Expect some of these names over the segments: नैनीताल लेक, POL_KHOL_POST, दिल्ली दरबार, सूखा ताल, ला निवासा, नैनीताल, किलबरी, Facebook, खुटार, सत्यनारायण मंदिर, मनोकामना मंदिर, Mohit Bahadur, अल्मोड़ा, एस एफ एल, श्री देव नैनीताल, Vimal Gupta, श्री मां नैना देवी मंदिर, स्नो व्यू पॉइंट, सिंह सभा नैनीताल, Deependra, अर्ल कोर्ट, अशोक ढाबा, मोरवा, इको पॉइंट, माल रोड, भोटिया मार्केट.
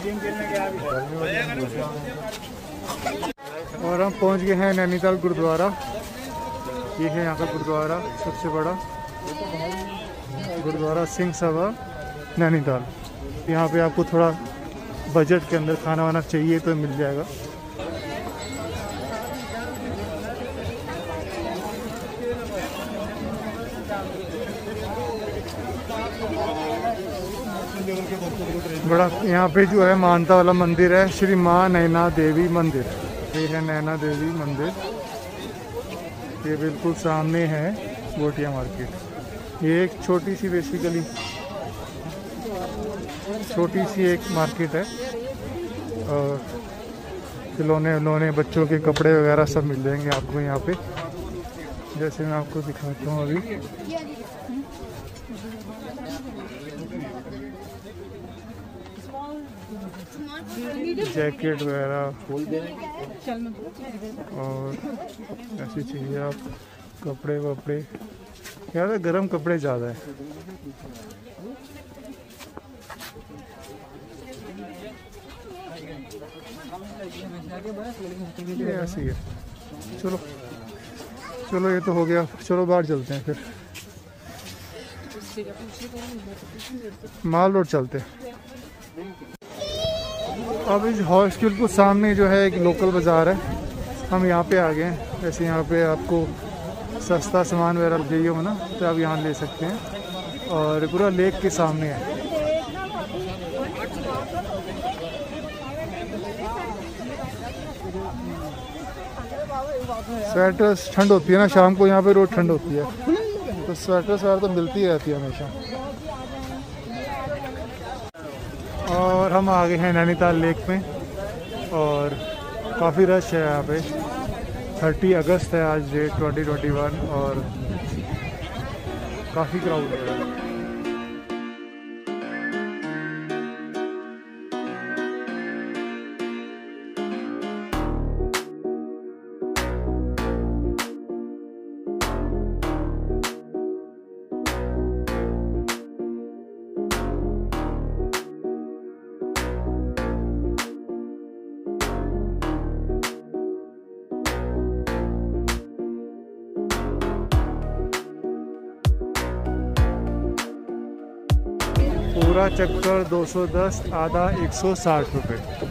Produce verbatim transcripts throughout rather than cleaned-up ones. और हम पहुंच गए हैं नैनीताल गुरुद्वारा। ये है यहाँ का गुरुद्वारा, सबसे बड़ा गुरुद्वारा सिंह सभा नैनीताल। यहाँ पे आपको थोड़ा बजट के अंदर खाना वाना चाहिए तो मिल जाएगा। बड़ा यहाँ पे जो है मानता वाला मंदिर है, श्री मां नैना देवी मंदिर। ये है नैना देवी मंदिर, ये बिल्कुल सामने है भोटिया मार्केट। ये एक छोटी सी बेसिकली छोटी सी एक मार्केट है और खिलौने उलौने बच्चों के कपड़े वगैरह सब मिल जाएंगे आपको यहाँ पे। जैसे मैं आपको दिखाता हूँ अभी, जैकेट वगैरह और ऐसी चीज़ें, आप कपड़े वपड़े यार गर्म कपड़े ज़्यादा है। ये ऐसी है। चलो चलो ये तो हो गया, चलो बाहर चलते हैं फिर माल रोड चलते हैं। अब इस हॉस्पिटल के सामने जो है एक लोकल बाज़ार है, हम यहाँ पे आ गए हैं। जैसे यहाँ पे आपको सस्ता सामान वगैरह चाहिए हो ना तो आप यहाँ ले सकते हैं। और पूरा लेक के सामने है। स्वेटर्स ठंड होती है ना शाम को, यहाँ पे रोड ठंड होती है तो स्वेटर्स वगैरह तो मिलती रहती है हमेशा। और हम आ गए हैं नैनीताल लेक में और काफ़ी रश है यहाँ पे। तीस अगस्त है आज डेट ट्वेंटी ट्वेंटी वन और काफ़ी क्राउड है। पूरा चक्कर दो सौ दस, आधा एक सौ साठ रुपये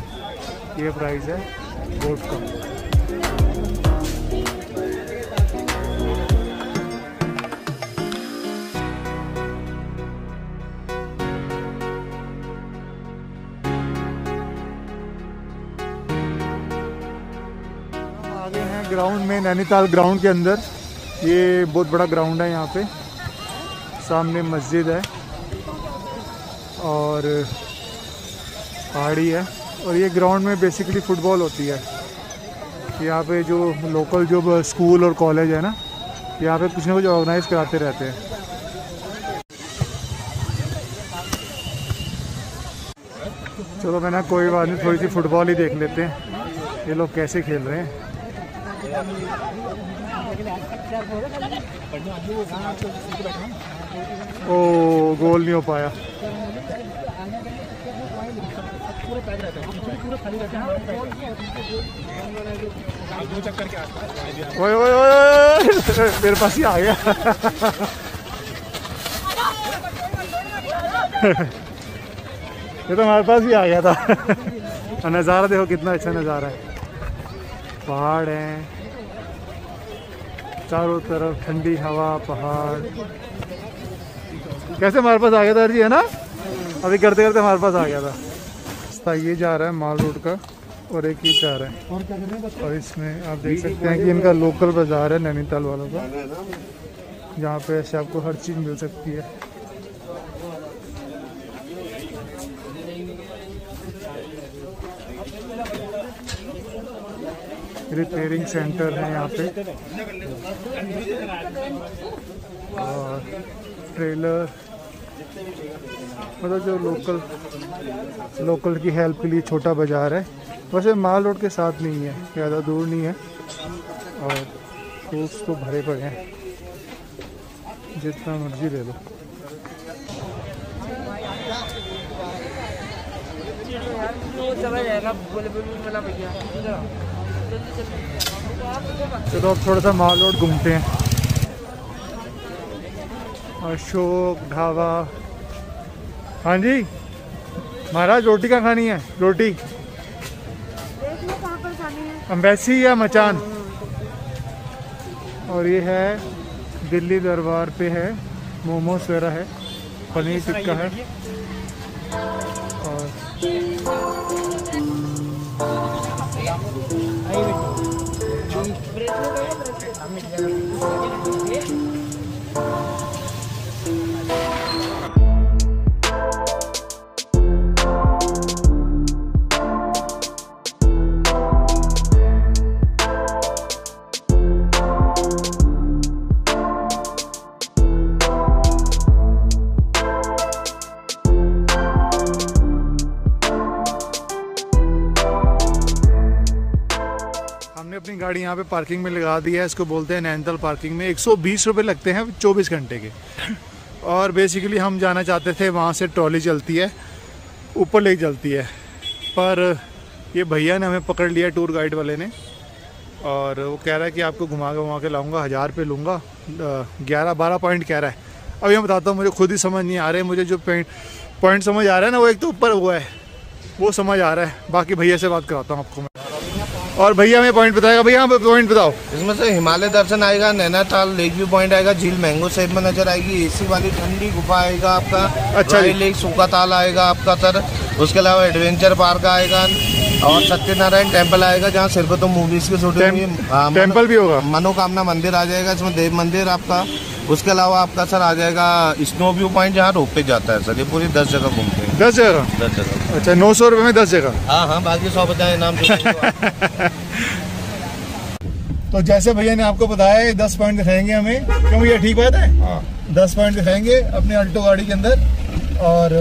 ये प्राइस है बोट का। आगे हैं ग्राउंड में, नैनीताल ग्राउंड के अंदर। ये बहुत बड़ा ग्राउंड है, यहाँ पे सामने मस्जिद है और पहाड़ी है। और ये ग्राउंड में बेसिकली फ़ुटबॉल होती है। यहाँ पे जो लोकल जो स्कूल और कॉलेज है ना, यहाँ पे कुछ ना कुछ ऑर्गेनाइज कराते रहते हैं। चलो मैं ना कोई बात नहीं, थोड़ी सी फुटबॉल ही देख लेते हैं ये लोग कैसे खेल रहे हैं। ओ गोल नहीं हो पाया। ओए ओए ओए मेरे पास ही आ गया। ये तो हमारे पास ही आ गया था। नज़ारा देखो कितना अच्छा नज़ारा है, पहाड़ हैं चारों तरफ, ठंडी हवा, पहाड़। कैसे हमारे पास आ गया था जी, है ना, अभी करते करते हमारे पास आ गया था। ये जा रहा है माल रोड का और एक ये जा रहा है। और इसमें आप देख सकते हैं कि इनका लोकल बाजार है नैनीताल वालों का, जहाँ पे ऐसे आपको हर चीज़ मिल सकती है। रिपेयरिंग सेंटर है यहाँ पे और ट्रेलर, मतलब जो लोकल लोकल की हेल्प के लिए छोटा बाज़ार है। वैसे माल रोड के साथ नहीं है, ज़्यादा दूर नहीं है। और फ्रूट्स तो भरे पड़े हैं, जितना मर्जी ले लो। चलो अब थोड़ा सा माल रोड घूमते हैं। अशोक ढाबा। हाँ जी महाराज, रोटी कहाँ खानी है? रोटी अम्बेसी या मचान। और ये है दिल्ली दरबार पे है, मोमोस वगैरह है, पनीर टिक्का है। और अपनी गाड़ी यहाँ पे पार्किंग में लगा दी है। इसको बोलते हैं नैनीताल पार्किंग में एक सौ बीस रुपए लगते हैं चौबीस घंटे के। और बेसिकली हम जाना चाहते थे, वहाँ से ट्रॉली चलती है ऊपर लेक चलती है, पर ये भैया ने हमें पकड़ लिया टूर गाइड वाले ने। और वो कह रहा है कि आपको घुमा के घुमा के लाऊँगा, हज़ार रुपये लूँगा, ग्यारह बारह पॉइंट कह रहा है। अब मैं बताता हूँ, मुझे खुद ही समझ नहीं आ रहे। मुझे जो पॉइंट पॉइंट समझ आ रहा है ना, वो एक तो ऊपर हुआ है वो समझ आ रहा है, बाकी भैया से बात कराता हूँ आपको मैं। और भैया हमें पॉइंट बताएगा। भैया आप पॉइंट बताओ। इसमें से हिमालय दर्शन आएगा, नैनीताल लेक व्यू पॉइंट आएगा, झील मैंगो शेप में नजर आएगी, एसी वाली ठंडी गुफा आएगा आपका। अच्छा लेक सूखा ताल आएगा आपका सर। उसके अलावा एडवेंचर पार्क आएगा और सत्यनारायण टेम्पल आएगा, जहाँ सिर्फ तो मूवीज की शूटिंग टेम्पल भी होगा। मनोकामना मंदिर आ जाएगा, इसमें देव मंदिर आपका। उसके अलावा आपका सर आ जाएगा स्नो व्यू पॉइंट, जहाँ रोप पे जाता है सर। ये पूरी दस जगह घूमते हैं। दस जगह दस जगह अच्छा, नौ सौ रुपये में दस जगह। हाँ हाँ, बाकी सौ बताए नाम। तो जैसे भैया ने आपको बताया, दस पॉइंट दिखाएंगे हमें, क्यों भैया? ठीक बात है। हाँ। दस पॉइंट दिखाएंगे अपने अल्टो गाड़ी के अंदर। और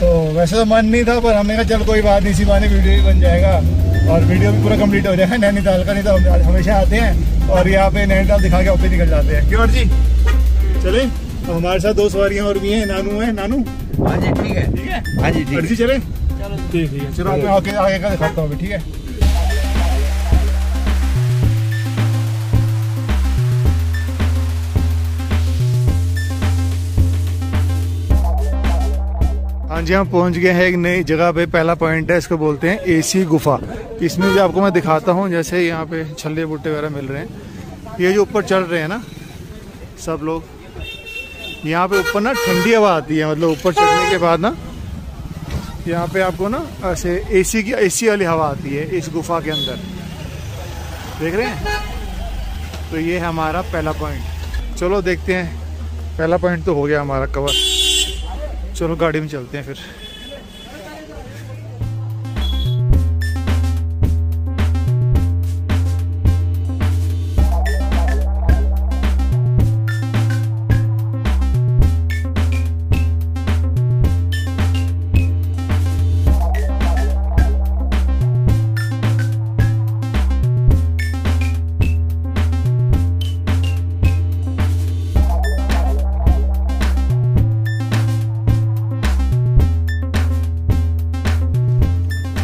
तो वैसे तो मन नहीं था, पर हमने कहा चल कोई बात नहीं, इसी बहाने वीडियो भी बन जाएगा और वीडियो भी पूरा कम्प्लीट हो जाएगा नैनीताल का। नहीं तो हम हमेशा आते हैं और यहाँ पे नैनीताल दिखा के ऑफिस निकल जाते हैं। क्यों जी? चले, तो हमारे साथ दो सवारियाँ और भी हैं, नानू है। नानू हाँ जी ठीक है, ठीक है हाँ जी ठीक है। चले चलो ठीक है, चलो मैं आगे आगे का दिखाता हूँ। ठीक है हाँ जी, हम पहुँच गए हैं एक नई जगह पे। पहला पॉइंट है, इसको बोलते हैं एसी गुफा। इसमें जो आपको मैं दिखाता हूँ, जैसे यहाँ पे छल्ले बूटे वगैरह मिल रहे हैं। ये जो ऊपर चढ़ रहे हैं ना सब लोग, यहाँ पे ऊपर ना ठंडी हवा आती है, मतलब ऊपर चढ़ने के बाद ना यहाँ पे आपको ना ऐसे एसी की एसी वाली हवा आती है इस गुफा के अंदर, देख रहे हैं। तो ये है हमारा पहला पॉइंट। चलो देखते हैं, पहला पॉइंट तो हो गया हमारा कवर। चलो गाड़ी में चलते हैं फिर।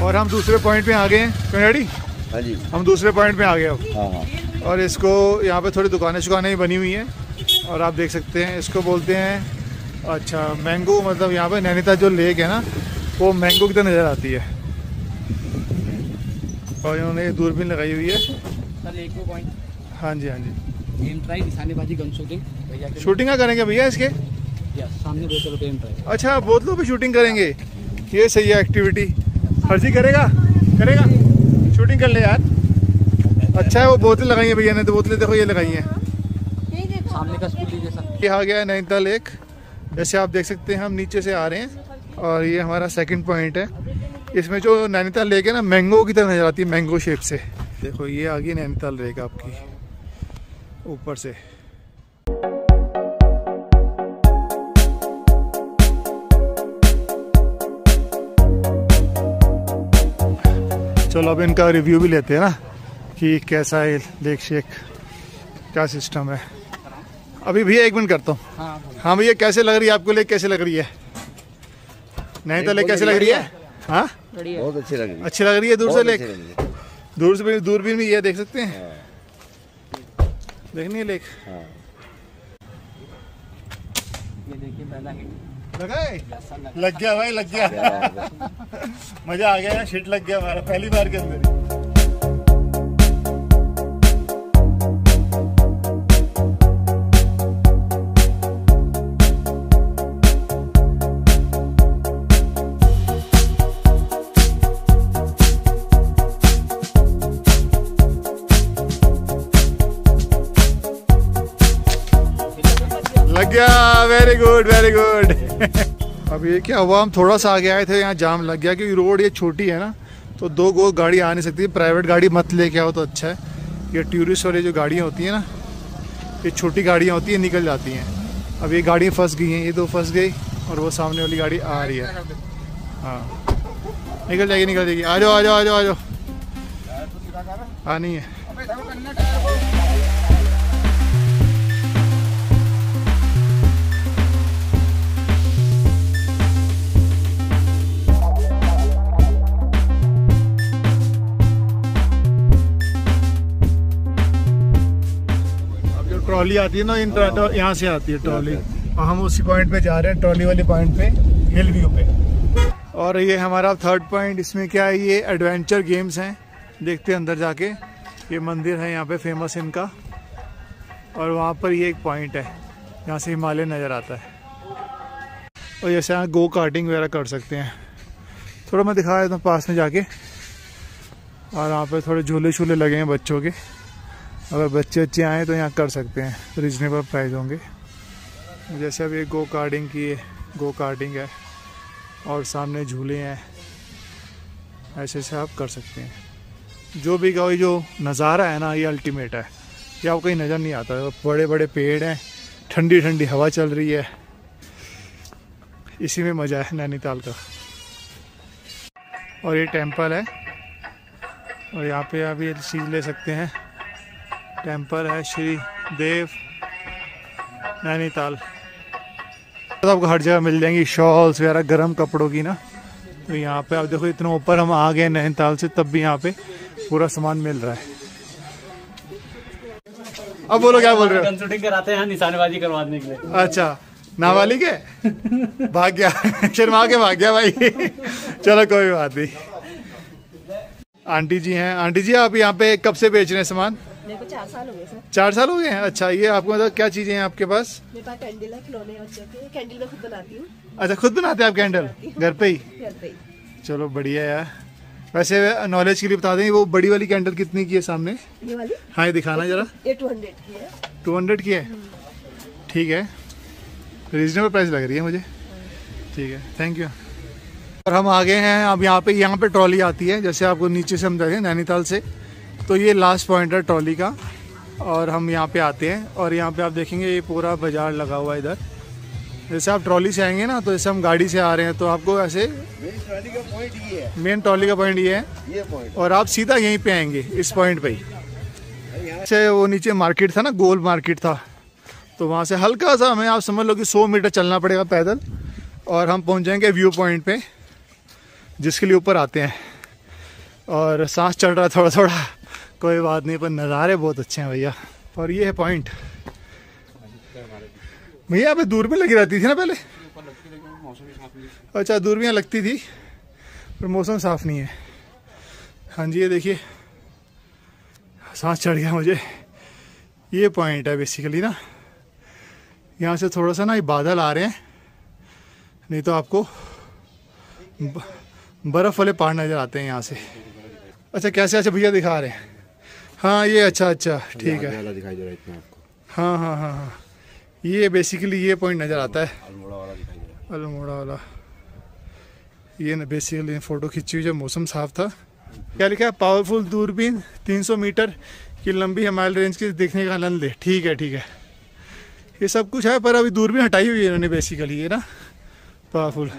और हम दूसरे पॉइंट पे आ गए हैं। हाँ जी, हम दूसरे पॉइंट पे आ गए अब। और इसको यहाँ पे थोड़ी दुकानें शुकानें भी बनी हुई हैं और आप देख सकते हैं। इसको बोलते हैं अच्छा मैंगो, मतलब यहाँ पे नैनीताल जो लेक है ना, वो मैंगो की तरह नज़र आती है। और इन्होंने दूरबीन लगाई हुई है। हाँ जी हाँ जी, शूटिंग करेंगे भैया इसके सामने। अच्छा, बोतलों पर शूटिंग करेंगे, ये सही है एक्टिविटी। फर्जी करेगा करेगा शूटिंग कर ले यार। अच्छा है, वो बोतल लगाई है भैया ने, तो बोतलें देखो ये लगाई हैं सामने का स्कूटी जैसा। ये आ गया है नैनीताल लेक, जैसे आप देख सकते हैं। हम नीचे से आ रहे हैं और ये हमारा सेकंड पॉइंट है। इसमें जो नैनीताल लेक है ना, मैंगो की तरह नजर आती है, मैंगो शेप से। देखो ये आ गई नैनीताल लेक आपकी ऊपर से। चलो अब इनका रिव्यू भी लेते हैं ना, कि कैसा है लेक शेक, क्या सिस्टम है। अभी भैया एक मिनट करता हूँ। हाँ भैया, कैसे लग रही है आपको लेक? कैसे लग रही है नैनीताल लेक? कैसे लग रही है? हाँ बहुत अच्छी लग रही है, अच्छी लग रही है दूर से लेक, दूर से दूरबीन में ये देख सकते हैं, देखनी है लेक। ये देखिए लगाए, लग गया भाई, लग गया, मजा आ गया, शीट लग गया हमारा पहली बार के अंदर। Very good very good. अब ये क्या हुआ, हम थोड़ा सा आगे आए थे, यहाँ जाम लग गया क्योंकि रोड ये छोटी है ना, तो दो गो गाड़ी आ नहीं सकती, प्राइवेट गाड़ी मत लेके आओ तो अच्छा है। ये टूरिस्ट वाली जो गाड़ियाँ होती हैं ना, ये छोटी गाड़ियाँ होती हैं, निकल जाती हैं। अब ये गाड़ियाँ फंस गई हैं, ये दो फंस गई और वो सामने वाली गाड़ी आ रही है, हाँ निकल जाएगी निकल जाएगी। आ जाओ आ जाओ आ जाओ आ जाओ, हाँ नहीं है। ट्रॉली आती है ना, इन यहाँ से आती है ट्रॉली, और हम उसी पॉइंट पे जा रहे हैं, ट्रॉली वाले पॉइंट पे, हिल व्यू पे। और ये हमारा थर्ड पॉइंट, इसमें क्या है, ये एडवेंचर गेम्स हैं, देखते हैं अंदर जाके। ये मंदिर है यहाँ पे फेमस इनका, और वहाँ पर ये एक पॉइंट है, यहाँ से हिमालय नज़र आता है। और जैसे यहाँ गो कार्टिंग वगैरह कर सकते हैं, थोड़ा मैं दिखा देता हूँ पास में जाके। और यहाँ पर थोड़े झूले छूले लगे हैं बच्चों के, अगर बच्चे अच्छे आए तो यहाँ कर सकते हैं, रिजनेबल प्राइस होंगे। जैसे अब ये गो कार्डिंग की गो कार्डिंग है, और सामने झूले हैं, ऐसे ऐसे आप कर सकते हैं। जो भी कोई जो नज़ारा है ना, ये अल्टीमेट है, ये आपको कहीं नज़र नहीं आता। बड़े बड़े पेड़ हैं, ठंडी ठंडी हवा चल रही है, इसी में मज़ा है नैनीताल का। और ये टेम्पल है, और यहाँ पे आप ये चीज़ ले सकते हैं। टेम्पल है श्री देव नैनीताल, तो आपको हर जगह मिल जाएंगी शॉल्स वगैरह गर्म कपड़ों की ना। तो यहाँ पे आप देखो, इतना ऊपर हम आ गए नैनीताल से, तब भी यहाँ पे पूरा सामान मिल रहा है। अब बोलो क्या बोल रहे हो, कंसल्टिंग कराते हैं निशानेबाजी करवाने के लिए। अच्छा नाबालिग है, भाग गया शर्मा के भाग गया भाई चलो कोई बात नहीं। आंटी जी हैं, आंटी जी आप यहाँ पे कब से बेच रहे हैं सामान? मेरे को चार साल हो गए सर। चार साल हो गए हैं। अच्छा, ये आपको मतलब क्या चीजें हैं आपके पास? मेरे पास कैंडल है, खिलौने बच्चों के, कैंडल मैं खुद बनाती हूँ। अच्छा खुद बनाते हैं आप कैंडल, घर पे ही? घर पे ही। चलो बढ़िया यार। वैसे नॉलेज के लिए बता दें, वो बड़ी वाली कैंडल कितनी की है सामने? ये वाली? हाँ ये दिखाना जरा। ये टू हंड्रेड की है। टू हंड्रेड की है, ठीक है, रिजनेबल प्राइस लग रही है मुझे, ठीक है थैंक यू। और हम आ गए हैं अब यहाँ पे, यहाँ पे ट्रॉली आती है, जैसे आपको नीचे से हम देखें नैनीताल से, तो ये लास्ट पॉइंट है ट्रॉली का। और हम यहाँ पे आते हैं, और यहाँ पे आप देखेंगे ये पूरा बाज़ार लगा हुआ है इधर। जैसे आप ट्रॉली से आएंगे ना, तो जैसे हम गाड़ी से आ रहे हैं तो आपको ऐसे मेन ट्रॉली का पॉइंट ये है, मेन ट्रॉली का पॉइंट ये है, ये पॉइंट, और आप सीधा यहीं पे आएंगे इस पॉइंट पे ही। जैसे वो नीचे मार्केट था ना, गोल मार्केट था, तो वहाँ से हल्का सा हमें, आप समझ लो कि सौ मीटर चलना पड़ेगा पैदल, और हम पहुँच जाएँगे व्यू पॉइंट पर, जिसके लिए ऊपर आते हैं। और सांस चढ़ रहा है थोड़ा थोड़ा, कोई बात नहीं, पर नज़ारे बहुत अच्छे हैं भैया। और ये है पॉइंट भैया, पे दूर में लगी रहती थी ना पहले? अच्छा दूरबीन लगती थी पर मौसम साफ नहीं है। हाँ जी ये देखिए, सांस चढ़ गया मुझे। ये पॉइंट है बेसिकली ना, यहाँ से थोड़ा सा ना ये बादल आ रहे हैं, नहीं तो आपको बर्फ़ वाले पहाड़ नज़र आते हैं यहाँ से। अच्छा कैसे, अच्छा भैया दिखा रहे हैं, हाँ ये अच्छा अच्छा ठीक है, दिखाई दे रहा है इतना आपको। हाँ हाँ हाँ हाँ, ये बेसिकली ये पॉइंट नज़र आता है, अल्मोड़ा वाला दिखाई दे रहा है, अल्मोड़ा वाला। ये ना बेसिकली फ़ोटो खींची हुई जब मौसम साफ था। क्या लिखा है, पावरफुल दूरबीन तीन सौ मीटर की लंबी हिमालय रेंज की देखने का आनंद ले, ठीक है ठीक है। ये सब कुछ है, पर अभी दूरबीन हटाई हुई है इन्होंने बेसिकली, ये ना पावरफुल।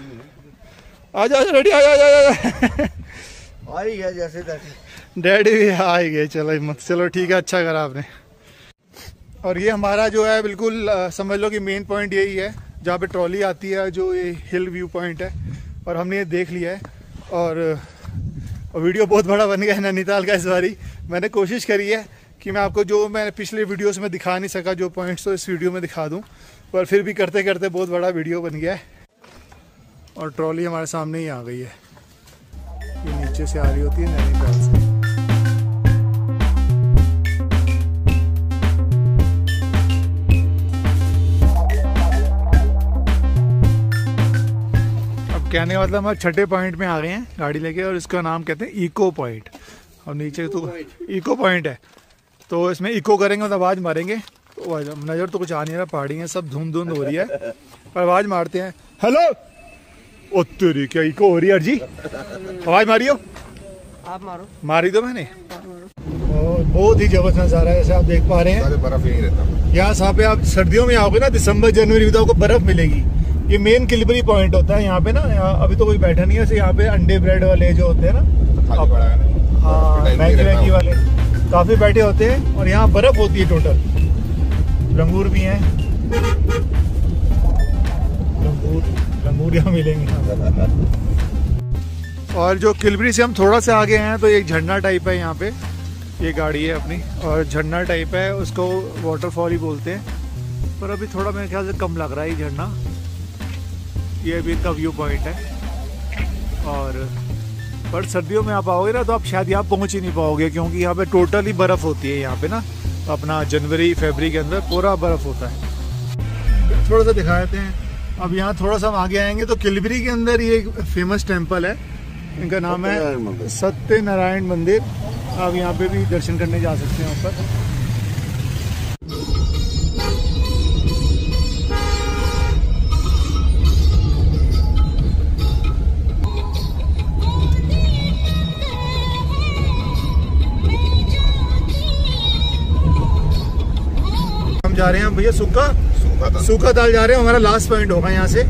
आ जाओ रेडी, आ जाओ आ ही गया, जैसे डैडी भी आ ही गए, चलो हिम्मत, चलो ठीक है, अच्छा करा आपने। और ये हमारा जो है बिल्कुल समझ लो कि मेन पॉइंट यही है, जहाँ पे ट्रॉली आती है, जो ये हिल व्यू पॉइंट है, और हमने ये देख लिया है। और वीडियो बहुत बड़ा बन गया है नैनीताल का इस बारी। मैंने कोशिश करी है कि मैं आपको जो मैं पिछले वीडियोस में दिखा नहीं सका जो पॉइंट्स तो इस वीडियो में दिखा दूं, पर फिर भी करते करते बहुत बड़ा वीडियो बन गया है। और ट्रॉली हमारे सामने ही आ गई है, ये नीचे से आ रही होती है नैनीताल से। कहने का मतलब हम छठे पॉइंट में आ गए हैं गाड़ी लेके, और इसका नाम कहते हैं इको पॉइंट। और नीचे तो इको पॉइंट है, तो इसमें इको करेंगे और आवाज़ मारेंगे। तो नज़र तो कुछ आ नहीं रहा, पहाड़ी है सब धुंध धुंध हो रही है, पर आवाज़ मारते हैं। हेलो, ओ तेरी क्या इको हो रही है अर्जी, आवाज़ मारियो आप, मारो मारी दो मैंने। और बहुत ही जबरदस्त नज़ारा है जैसे आप देख पा रहे हैं। बर्फ यहीं रहता है यहाँ, जहाँ पे आप सर्दियों में आओगे ना दिसंबर जनवरी में, तो आपको बर्फ़ मिलेगी। ये मेन किलबरी पॉइंट होता है यहाँ पे ना, अभी तो कोई बैठा नहीं है। यहाँ पे अंडे ब्रेड वाले जो होते हैं ना, आप, हाँ मैगी मैगी वाले काफी बैठे होते हैं। और यहाँ बर्फ होती है टोटल, लंगूर भी हैं, लंगूर लंगूर यहाँ मिलेंगे। और जो किलबरी से हम थोड़ा सा आगे हैं तो एक झरना टाइप है यहाँ पे, ये गाड़ी है अपनी और झरना टाइप है, उसको वाटरफॉल ही बोलते हैं। पर अभी थोड़ा मेरे ख्याल से कम लग रहा है ये झरना। ये भी इनका व्यू पॉइंट है। और पर सर्दियों में आप आओगे ना तो आप शायद यहाँ पहुँच ही नहीं पाओगे, क्योंकि यहाँ पे टोटल ही बर्फ़ होती है यहाँ पे ना, अपना जनवरी फरवरी के अंदर पूरा बर्फ़ होता है। थोड़ा सा दिखा देते हैं। अब यहाँ थोड़ा सा हम आगे आएंगे तो किलबरी के अंदर ये एक फेमस टेम्पल है, इनका नाम है सत्यनारायण मंदिर। आप यहाँ पर भी दर्शन करने जा सकते हैं ऊपर। जा रहे हैं भैया सूखा सूखा ताल जा रहे हैं, हमारा लास्ट पॉइंट होगा यहाँ से।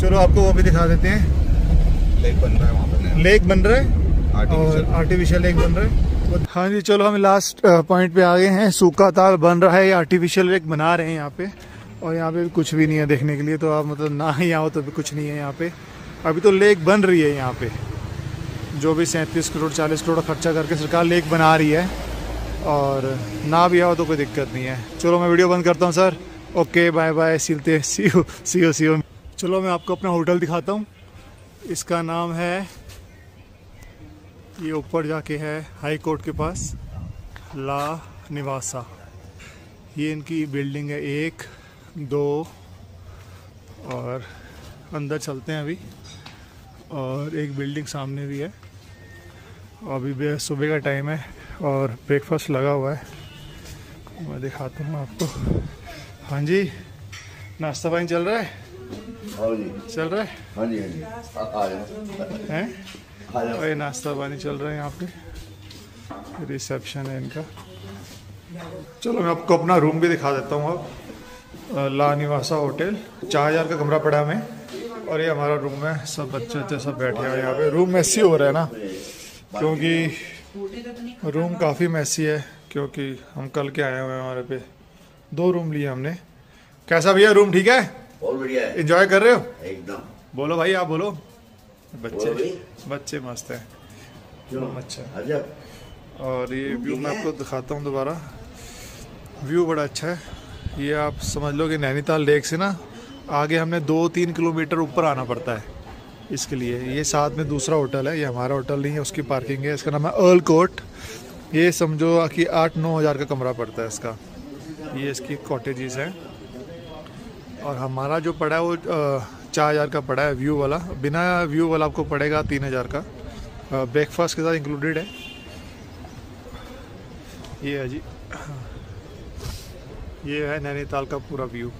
चलो आपको वो भी दिखा देते हैं। लेक बन रहा है वहाँ पे, लेक बन रहा है और आर्टिफिशियल लेक बन रहा है। हाँ जी, चलो हम लास्ट पॉइंट पे आ गए हैं। सूखा ताल बन रहा है, आर्टिफिशियल लेक बना रहे हैं यहाँ पे। और यहाँ पे कुछ भी नहीं है देखने के लिए, तो आप मतलब ना ही आओ तो भी कुछ नहीं है यहाँ पे। अभी तो लेक बन रही है यहाँ पे, जो भी सैंतीस करोड़ चालीस करोड़ खर्चा करके सरकार लेक बना रही है, और ना भी आओ तो कोई दिक्कत नहीं है। चलो मैं वीडियो बंद करता हूँ सर, ओके बाय बाय, सिलते see you see you see you. चलो मैं आपको अपना होटल दिखाता हूँ, इसका नाम है, ये ऊपर जाके है हाई कोर्ट के पास, ला निवासा। ये इनकी बिल्डिंग है, एक दो, और अंदर चलते हैं अभी। और एक बिल्डिंग सामने भी है। अभी सुबह का टाइम है और ब्रेकफास्ट लगा हुआ है, मैं दिखाता हूँ आपको। हाँ जी, नाश्ता पानी चल रहा है? हाँ जी चल रहा है। हाँ जी हाँ जी हैं, और ये नाश्ता पानी चल रहा है यहाँ पे, रिसेप्शन है इनका। चलो मैं आपको अपना रूम भी दिखा देता हूँ। अब ला निवासा होटल, चार हज़ार का कमरा पड़ा हमें, और ये हमारा रूम है। सब बच्चे अच्छे सब बैठे हैं यहाँ पे। रूम ऐसी हो रहा है ना, क्योंकि रूम काफ़ी मैसी है, क्योंकि हम कल के आए हुए हैं। हमारे पे दो रूम लिए हमने। कैसा भैया रूम, ठीक है? बहुत बढ़िया है। एंजॉय कर रहे हो? एकदम। बोलो भाई आप बोलो। बच्चे बोलो, बच्चे मस्त हैं। क्यों अच्छा। और ये व्यू मैं आपको दिखाता हूँ दोबारा, व्यू बड़ा अच्छा है। ये आप समझ लो कि नैनीताल लेक से ना आगे हमें दो तीन किलोमीटर ऊपर आना पड़ता है, इसके लिए। ये साथ में दूसरा होटल है, ये हमारा होटल नहीं है, उसकी पार्किंग है। इसका नाम है अर्ल कोर्ट। ये समझो कि आठ नौ हज़ार का कमरा पड़ता है इसका। ये इसकी कॉटेजेस हैं, और हमारा जो पड़ा है वो चार हज़ार का पड़ा है व्यू वाला। बिना व्यू वाला आपको पड़ेगा तीन हज़ार का, ब्रेकफास्ट के साथ इंक्लूडेड है। ये है जी, ये है नैनीताल का पूरा व्यू।